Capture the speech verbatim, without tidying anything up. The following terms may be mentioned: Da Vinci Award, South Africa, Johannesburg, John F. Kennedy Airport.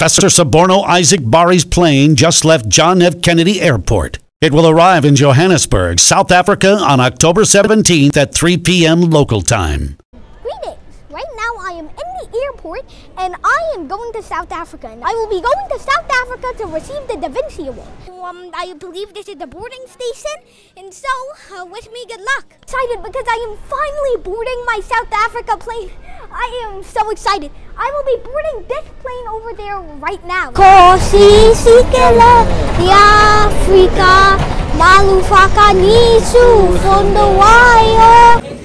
Professor Suborno Isaac Bari's plane just left John F. Kennedy Airport. It will arrive in Johannesburg, South Africa on October seventeenth at three p m local time. Greetings! Right now I am in the airport and I am going to South Africa. And I will be going to South Africa to receive the Da Vinci Award. Um, I believe this is the boarding station, and so uh, wish me good luck. Excited because I am finally boarding my South Africa plane. I am so excited. I will be boarding this plane over there right now. Kosi sikela ya Africa, malufaka nisu fondo wayo.